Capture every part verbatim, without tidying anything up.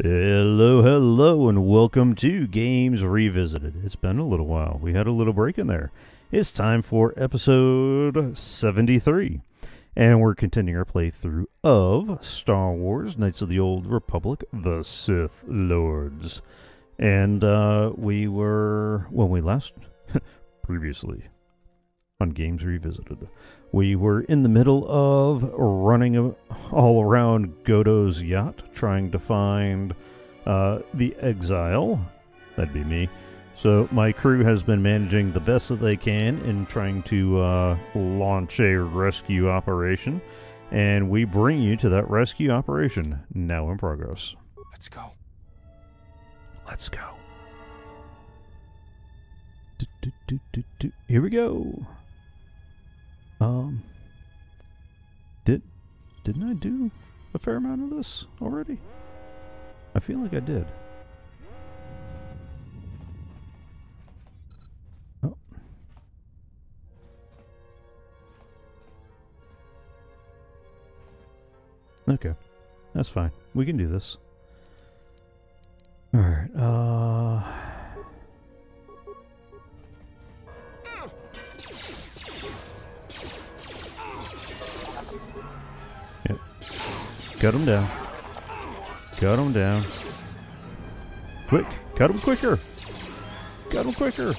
Hello, hello, and welcome to Games Revisited. It's been a little while. We had a little break in there. It's time for episode seventy-three, and we're continuing our playthrough of Star Wars Knights of the Old Republic, the Sith Lords. And uh, we were, when we last, previously, on Games Revisited, we were in the middle of running all around Goto's yacht, trying to find uh, the Exile. That'd be me. So my crew has been managing the best that they can in trying to uh, launch a rescue operation. And we bring you to that rescue operation, now in progress. Let's go. Let's go. Do, do, do, do, do. Here we go. Um, did, didn't I do a fair amount of this already? I feel like I did. Oh. Okay. That's fine. We can do this. All right. Uh... Cut him down. Cut him down. Quick. Cut him quicker. Cut him quicker.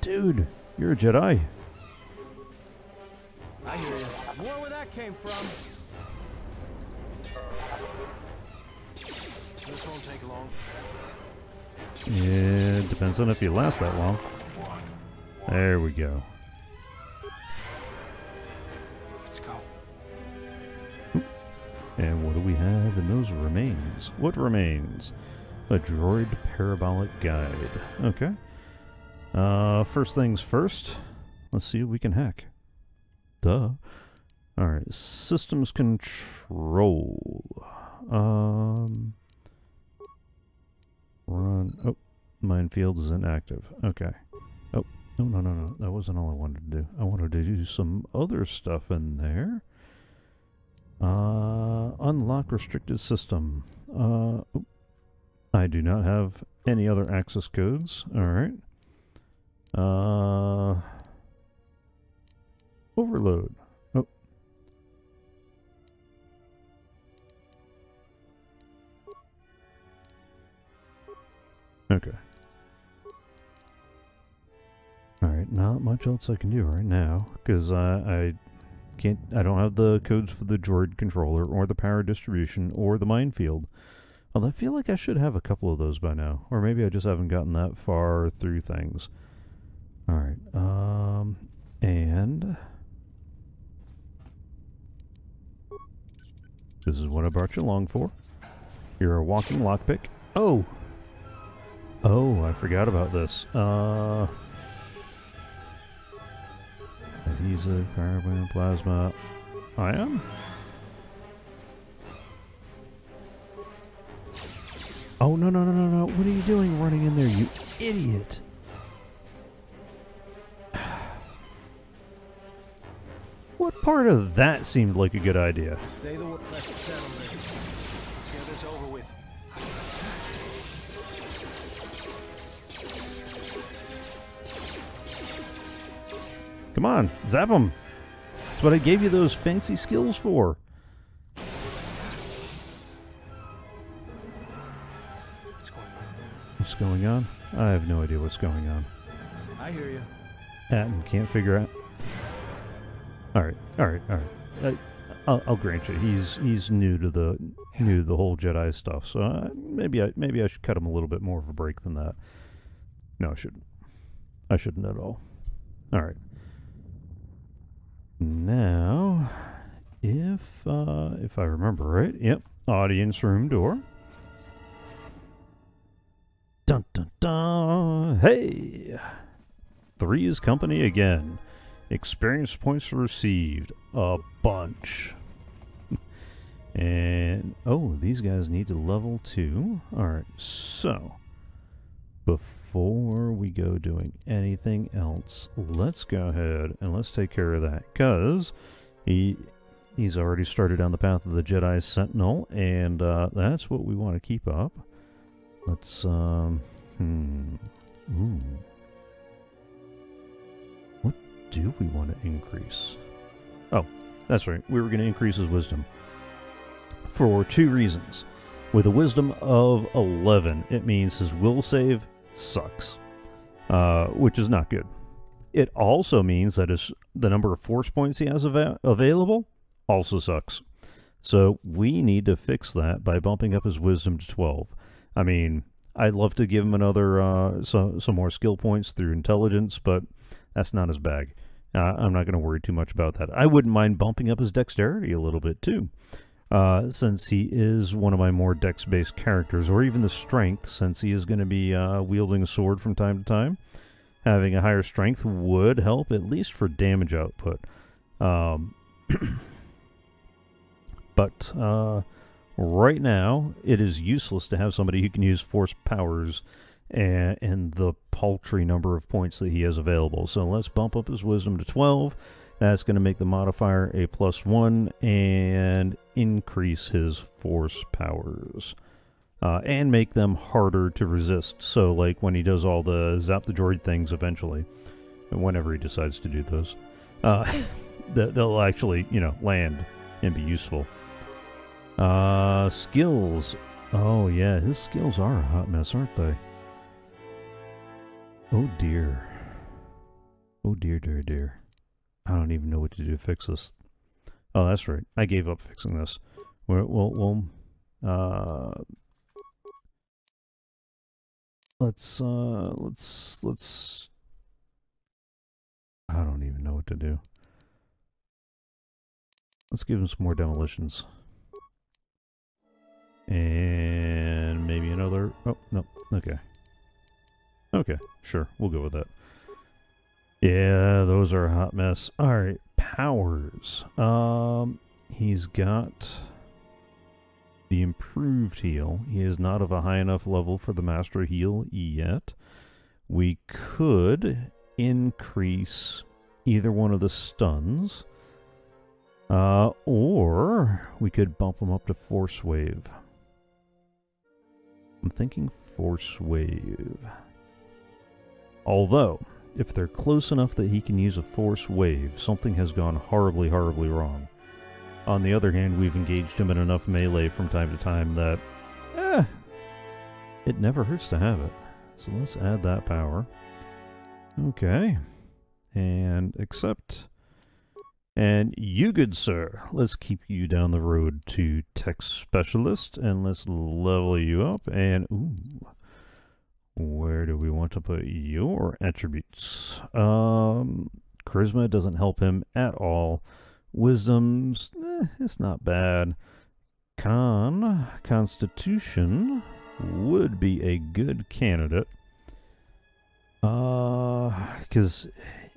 Dude, you're a Jedi. I hear you. More where that came from. This won't take long. Yeah, depends on if you last that long. There we go. And what do we have in those remains? What remains? A droid parabolic guide. Okay. Uh, first things first. Let's see if we can hack. Duh. Alright. Systems control. Um, run. Oh. Minefield is inactive. Okay. Oh. No, no, no, no. That wasn't all I wanted to do. I wanted to do some other stuff in there. Uh, unlock restricted system. Uh, oh, I do not have any other access codes. Alright. Uh, overload. Oh. Okay. Alright, not much else I can do right now, because uh, I... Can't, I don't have the codes for the droid controller or the power distribution or the minefield. Although I feel like I should have a couple of those by now. Or maybe I just haven't gotten that far through things. Alright. Um, and... This is what I brought you along for. You're a walking lockpick. Oh! Oh, I forgot about this. Uh... Adhesive, carbon, plasma. I am? Oh, no, no, no, no, no. What are you doing running in there, you idiot? What part of that seemed like a good idea? Say the word. Let's settle this. Let's get this over with. Come on, zap them. That's what I gave you those fancy skills for. What's going on? What's going on? I have no idea what's going on. I hear you. And can't figure out. All right, all right, all right. I, I'll, I'll grant you, he's he's new to the new to the whole Jedi stuff. So I, maybe I maybe I should cut him a little bit more of a break than that. No, I shouldn't. I shouldn't at all. All right. Now, if, uh, if I remember right, yep, audience room door. Dun, dun, dun, hey! Three is company again. Experience points received. A bunch. And, oh, these guys need to level two. Alright, so, before... Before we go doing anything else, let's go ahead and let's take care of that, because he, He's already started down the path of the Jedi Sentinel, and uh, that's what we want to keep up. Let's, um, hmm, ooh. What do we want to increase? Oh, that's right. We were going to increase his wisdom for two reasons. With a wisdom of eleven, it means his will save sucks, uh, which is not good. It also means that his, the number of force points he has av available also sucks. So we need to fix that by bumping up his wisdom to twelve. I mean, I'd love to give him another, uh, so, some more skill points through intelligence, but that's not his bag. Uh, I'm not going to worry too much about that. I wouldn't mind bumping up his dexterity a little bit too, uh, since he is one of my more dex-based characters, or even the strength, since he is going to be uh, wielding a sword from time to time. Having a higher strength would help, at least for damage output. Um, but uh, right now, it is useless to have somebody who can use force powers and, and the paltry number of points that he has available. So let's bump up his wisdom to twelve. That's going to make the modifier a plus one and increase his force powers. Uh, and make them harder to resist. So, like, when he does all the zap the droid things eventually, and whenever he decides to do those, uh, they'll actually, you know, land and be useful. Uh, skills. Oh, yeah, his skills are a hot mess, aren't they? Oh, dear. Oh, dear, dear, dear. I don't even know what to do to fix this. Oh, that's right. I gave up fixing this. We'll, we'll, we'll uh... Let's, uh, let's, let's, I don't even know what to do. Let's give him some more demolitions. And maybe another, oh, no, okay. Okay, sure, we'll go with that. Yeah, those are a hot mess. All right, powers. Um, he's got the improved heal. He is not of a high enough level for the master heal yet. We could increase either one of the stuns, uh, or we could bump him up to force wave. I'm thinking force wave. Although, if they're close enough that he can use a force wave, something has gone horribly, horribly wrong. On the other hand, we've engaged him in enough melee from time to time that, eh, it never hurts to have it. So let's add that power. Okay. And accept. And you, good sir, let's keep you down the road to Tech Specialist, and let's level you up. And, ooh, where do we want to put your attributes? Um, charisma doesn't help him at all. Wisdom's, eh, it's not bad. Con, Constitution would be a good candidate. Uh, because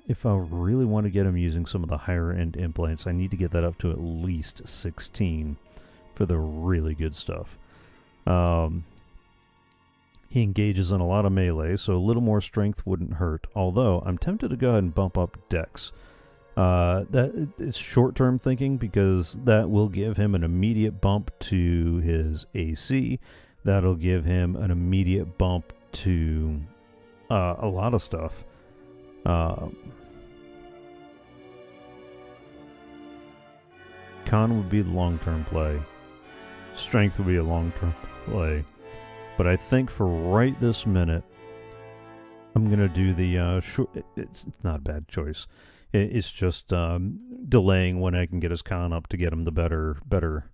if I really want to get him using some of the higher end implants, I need to get that up to at least sixteen for the really good stuff. Um, he engages in a lot of melee, so a little more strength wouldn't hurt. Although, I'm tempted to go ahead and bump up Dex. Uh, that it's short-term thinking because that will give him an immediate bump to his A C. That'll give him an immediate bump to uh, a lot of stuff. Uh, con would be the long-term play. Strength would be a long-term play. But I think for right this minute, I'm gonna do the uh, short. It's, it's not a bad choice. It's just um, delaying when I can get his con up to get him the better better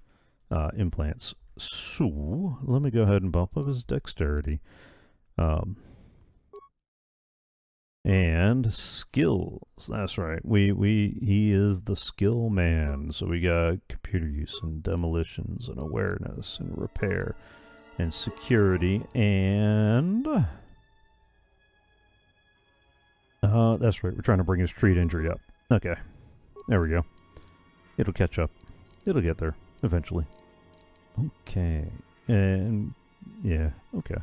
uh, implants. So let me go ahead and bump up his dexterity. Um, and skills, that's right. We we he is the skill man. So we got computer use and demolitions and awareness and repair and security and Uh, that's right, we're trying to bring his treat injury up. Okay, there we go. It'll catch up. It'll get there, eventually. Okay, and yeah, okay.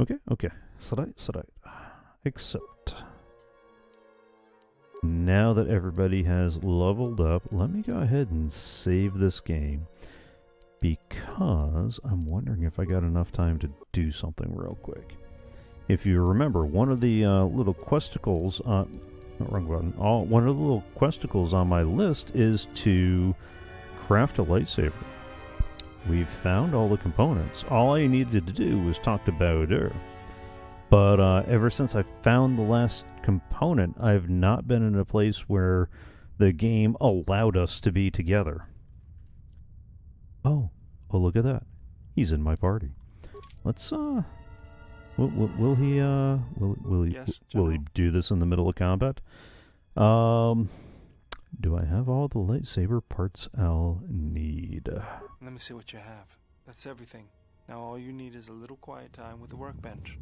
Okay, okay. Should I, should I accept? Now that everybody has leveled up, let me go ahead and save this game, because I'm wondering if I got enough time to do something real quick. If you remember, one of the uh, little questicles, uh, not wrong button, all, one of the little questicles on my list is to craft a lightsaber. We've found all the components. All I needed to do was talk to Bahadur. But uh, ever since I found the last component, I've not been in a place where the game allowed us to be together. Oh, oh, look at that. He's in my party. Let's, uh... Will, will, will he, uh... Will, will, he, yes, will he do this in the middle of combat? Um... Do I have all the lightsaber parts I'll need? Let me see what you have. That's everything. Now all you need is a little quiet time with the workbench.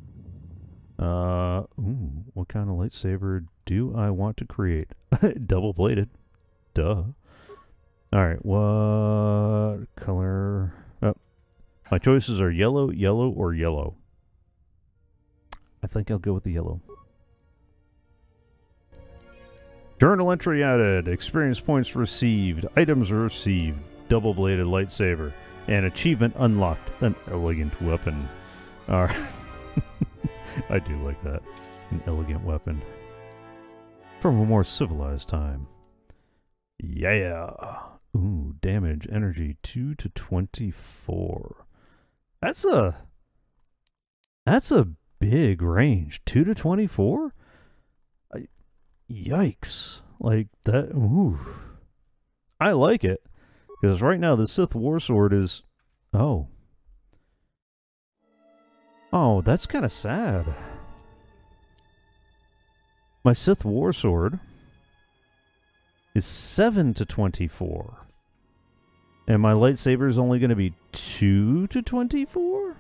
Uh, ooh, what kind of lightsaber do I want to create? Double-bladed. Duh. Alright, what color? Oh, my choices are yellow, yellow, or yellow. I think I'll go with the yellow. Journal entry added. Experience points received. Items received. Double-bladed lightsaber. And achievement unlocked. An elegant weapon. Alright. I do like that. An elegant weapon. From a more civilized time. Yeah! Ooh, damage, energy, two to twenty-four. That's a... That's a big range. two to twenty-four? I, yikes. Like, that... Ooh. I like it. Because right now, the Sith War Sword is... Oh. Oh, that's kind of sad. My Sith War Sword is seven to twenty-four. And my lightsaber is only going to be two to twenty-four?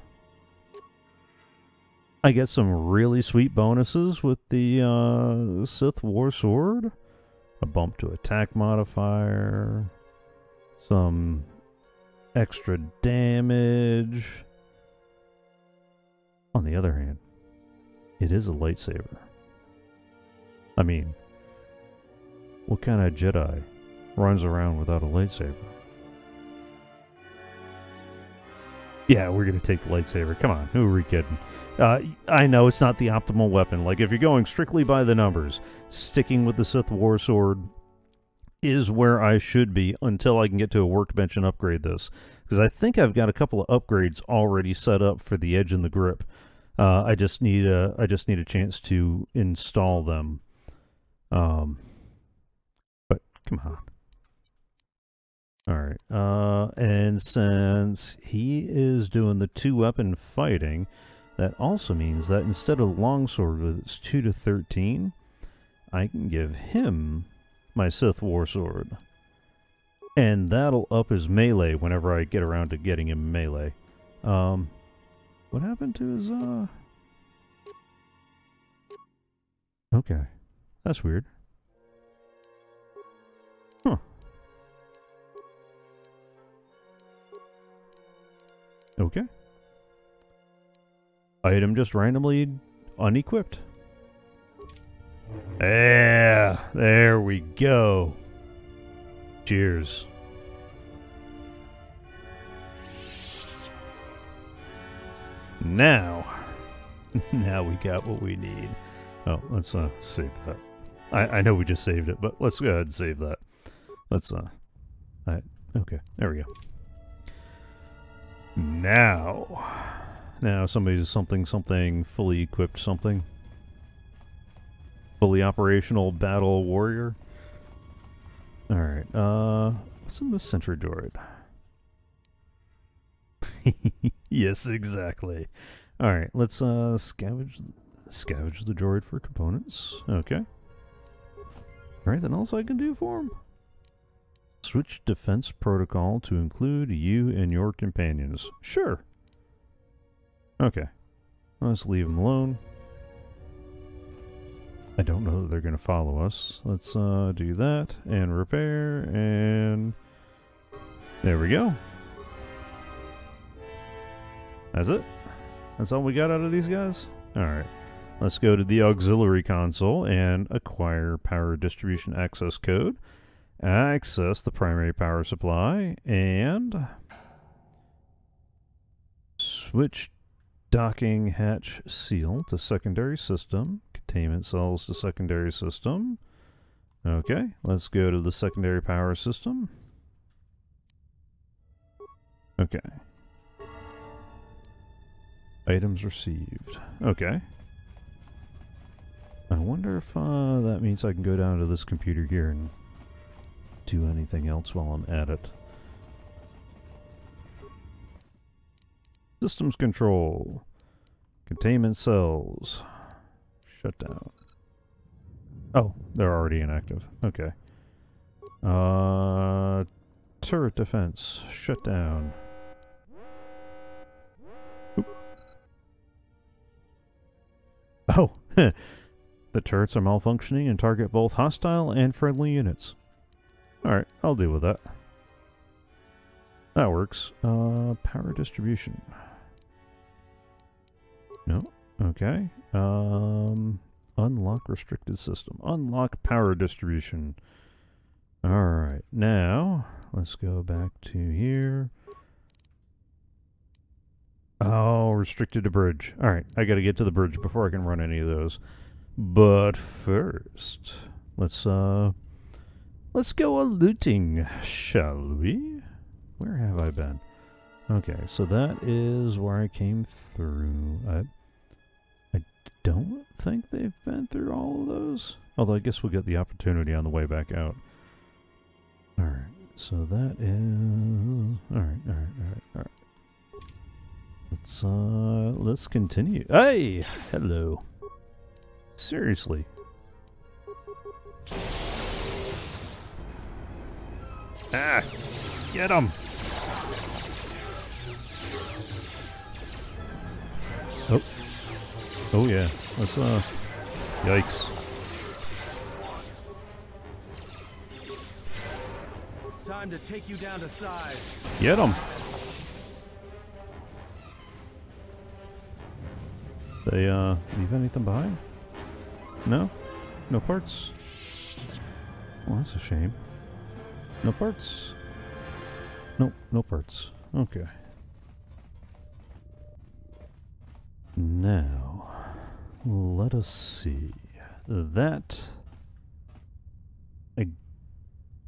I get some really sweet bonuses with the uh, Sith War Sword. A bump to attack modifier. Some extra damage. On the other hand, it is a lightsaber. I mean, what kind of Jedi runs around without a lightsaber? Yeah, we're going to take the lightsaber. Come on, who are we kidding? Uh, I know it's not the optimal weapon. Like, if you're going strictly by the numbers, sticking with the Sith War Sword is where I should be until I can get to a workbench and upgrade this. Because I think I've got a couple of upgrades already set up for the edge and the grip. Uh, I just need a, I just need a chance to install them. Um, but come on. All right. Uh, and since he is doing the two weapon fighting, that also means that instead of longsword with its two to thirteen, I can give him my Sith War Sword, and that'll up his melee whenever I get around to getting him melee. Um, what happened to his? Uh, okay, that's weird. Huh. Okay. Item just randomly unequipped. Yeah, there we go. Cheers. Now, now we got what we need. Oh, let's uh, save that. I, I know we just saved it, but let's go ahead and save that. Let's, uh, alright, okay, there we go. Now, now somebody's something, something, fully equipped something. Fully operational battle warrior. Alright, uh, what's in the center droid? Yes, exactly. Alright, let's uh, scavenge, scavenge the droid for components. Okay. Alright, then else I can do for him? Switch defense protocol to include you and your companions. Sure. Okay. Let's leave him alone. I don't know that they're going to follow us. Let's uh, do that, and repair, and... There we go. That's it. That's all we got out of these guys? Alright. Let's go to the auxiliary console and acquire power distribution access code. Access the primary power supply and switch docking hatch seal to secondary system. Containment cells to secondary system. Okay, let's go to the secondary power system. Okay. Items received. Okay. I wonder if uh, that means I can go down to this computer here and do anything else while I'm at it. Systems control. Containment cells. Shut down. Oh, they're already inactive. Okay. Uh, turret defense. Shut down. Oop. Oh, the turrets are malfunctioning and target both hostile and friendly units. Alright, I'll deal with that. That works. Uh, power distribution. No? Okay. Um, unlock restricted system. Unlock power distribution. Alright, now, let's go back to here. Oh, restricted to bridge. Alright, I gotta get to the bridge before I can run any of those. But first, let's, uh... let's go a-looting, shall we? Where have I been? Okay, so that is where I came through. I, I don't think they've been through all of those. Although I guess we'll get the opportunity on the way back out. Alright, so that is... Alright, alright, alright, alright. Let's, uh, let's continue. Hey! Hello. Seriously. Ah! Get him! Oh. Oh yeah. Let's uh... Yikes. Time to take you down to size. Get him! They uh... leave anything behind? No? No parts? Well, that's a shame. No parts? Nope, no parts. Okay. Now, let us see. That... I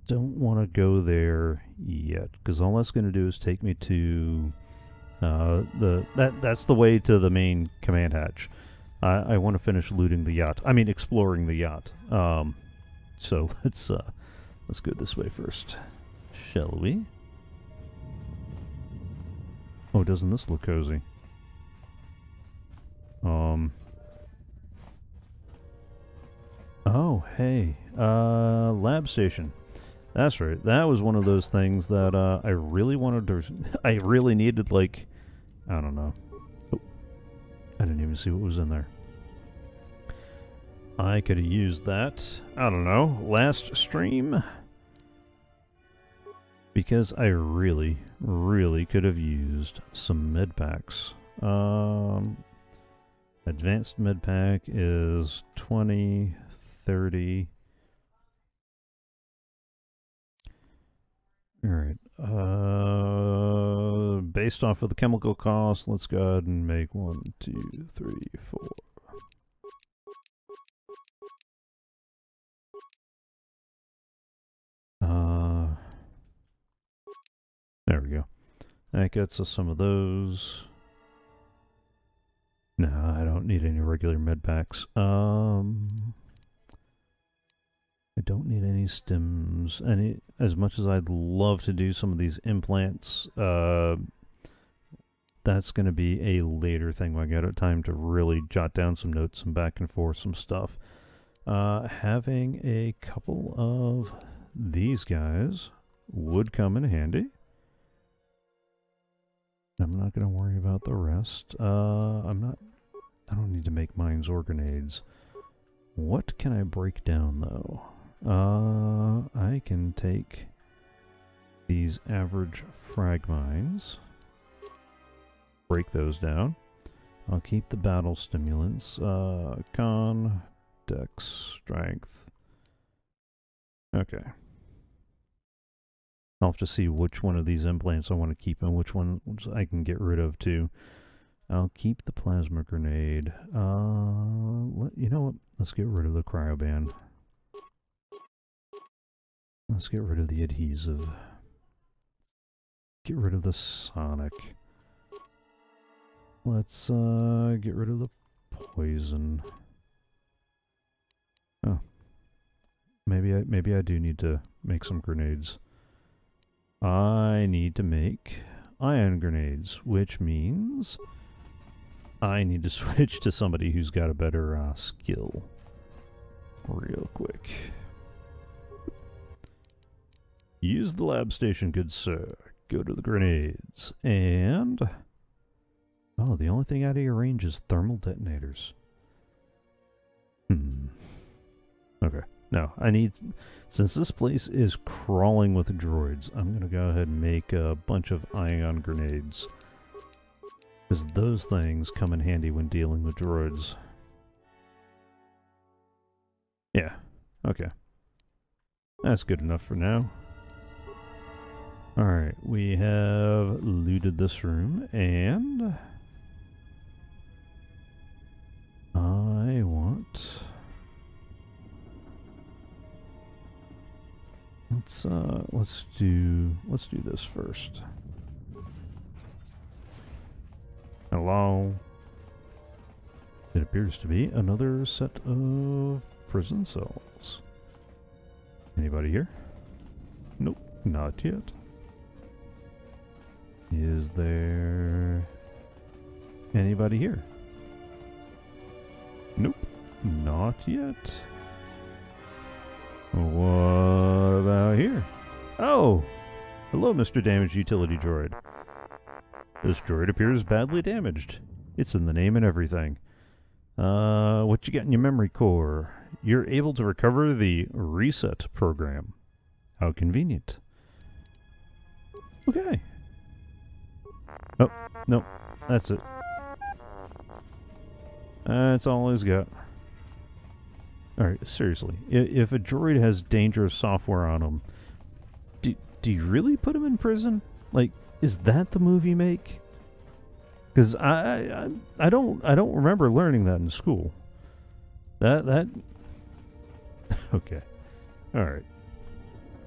don't want to go there yet, because all that's going to do is take me to... Uh, the that That's the way to the main command hatch. I, I want to finish looting the yacht. I mean, exploring the yacht. Um, so, let's... Uh, Let's go this way first, shall we? Oh, doesn't this look cozy? Um. Oh, hey. Uh, lab station. That's right. That was one of those things that uh, I really wanted to... I really needed, like... I don't know. Oh, I didn't even see what was in there. I could have used that, I don't know, last stream. Because I really, really could have used some med packs. Um, advanced med pack is twenty, thirty. Alright, uh, based off of the chemical cost, let's go ahead and make one, two, three, four. Uh, there we go. That gets us some of those. No, I don't need any regular med packs. Um, I don't need any stims. Any as much as I'd love to do some of these implants. Uh, that's going to be a later thing when I get time to really jot down some notes, some back and forth, some stuff. Uh, having a couple of these guys would come in handy. I'm not going to worry about the rest. Uh, I'm not... I don't need to make mines or grenades. What can I break down, though? Uh, I can take these average frag mines. Break those down. I'll keep the battle stimulants. Uh, con, dex, strength. Okay. I'll have to see which one of these implants I want to keep and which one I can get rid of too. I'll keep the plasma grenade. Uh, let, you know what? Let's get rid of the cryoband. Let's get rid of the adhesive. Get rid of the sonic. Let's uh, get rid of the poison. Oh, maybe I maybe I do need to make some grenades. I need to make ion grenades, which means I need to switch to somebody who's got a better uh, skill real quick. Use the lab station, good sir. Go to the grenades. And... oh, the only thing out of your range is thermal detonators. Hmm. Okay. No, I need... since this place is crawling with droids, I'm going to go ahead and make a bunch of ion grenades. Because those things come in handy when dealing with droids. Yeah. Okay. That's good enough for now. Alright, we have looted this room, and I want... Let's uh let's do let's do this first. Hello. It appears to be another set of prison cells. Anybody here? Nope, not yet. Is there anybody here? Nope, not yet. What about here? Oh! Hello, Mister Damaged Utility Droid. This droid appears badly damaged. It's in the name and everything. Uh, what you got in your memory core? You're able to recover the reset program. How convenient. Okay. Oh, no. That's it. That's all he's got. Alright, seriously. If a droid has dangerous software on him, do, do you really put him in prison? Like, is that the move you make? Because I, I, I don't, I don't remember learning that in school. That, that... Okay. Alright.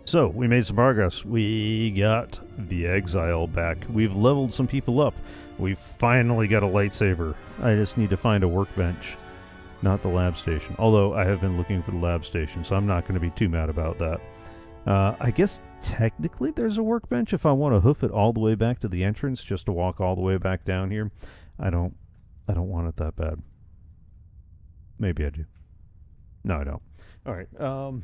So, we made some progress. We got the Exile back. We've leveled some people up. We've finally got a lightsaber. I just need to find a workbench, not the lab station. Although, I have been looking for the lab station, so I'm not going to be too mad about that. Uh, I guess technically there's a workbench if I want to hoof it all the way back to the entrance just to walk all the way back down here. I don't, I don't want it that bad. Maybe I do. No, I don't. All right, um...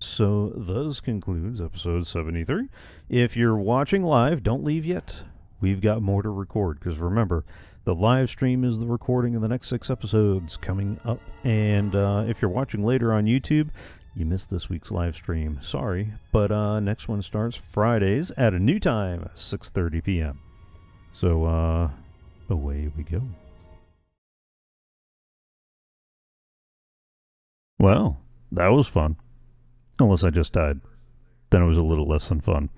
so those concludes episode seventy-three. If you're watching live, don't leave yet. We've got more to record, because remember, the live stream is the recording of the next six episodes coming up. And uh, if you're watching later on YouTube, you missed this week's live stream. Sorry, but uh, next one starts Fridays at a new time, six thirty p m So uh, away we go. Well, that was fun. Unless I just died. Then it was a little less than fun.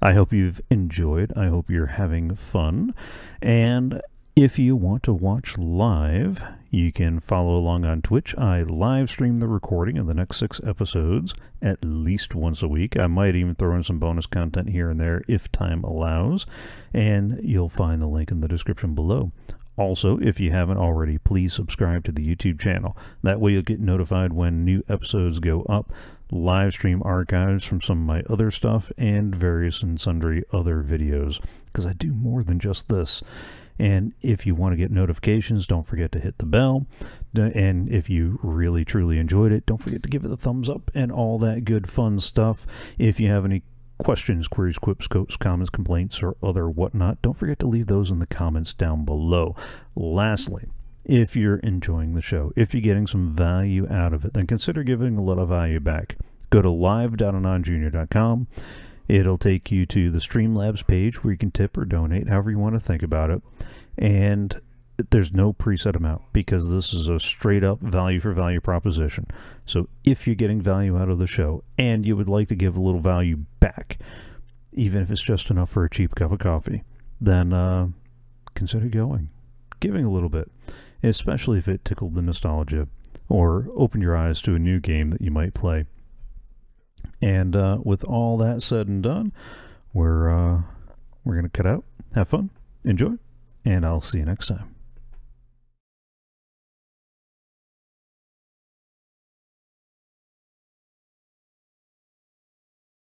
I hope you've enjoyed. I hope you're having fun. And if you want to watch live, you can follow along on Twitch. I live stream the recording of the next six episodes at least once a week. I might even throw in some bonus content here and there if time allows. And you'll find the link in the description below. Also, if you haven't already, please subscribe to the YouTube channel. That way you'll get notified when new episodes go up, live stream archives from some of my other stuff, and various and sundry other videos, because I do more than just this. And if you want to get notifications, don't forget to hit the bell. And if you really truly enjoyed it, don't forget to give it a thumbs up and all that good fun stuff. If you have any questions, queries, quips, quotes, comments, complaints, or other whatnot, don't forget to leave those in the comments down below. Lastly, if you're enjoying the show, if you're getting some value out of it, then consider giving a little value back. Go to live dot anon junior dot com. It'll take you to the Streamlabs page where you can tip or donate, however you want to think about it. and there's no preset amount because this is a straight up value for value proposition. So if you're getting value out of the show and you would like to give a little value back, even if it's just enough for a cheap cup of coffee, then uh, consider going, giving a little bit, especially if it tickled the nostalgia or opened your eyes to a new game that you might play. And uh, with all that said and done, we're, uh, we're going to cut out. Have fun, enjoy, and I'll see you next time.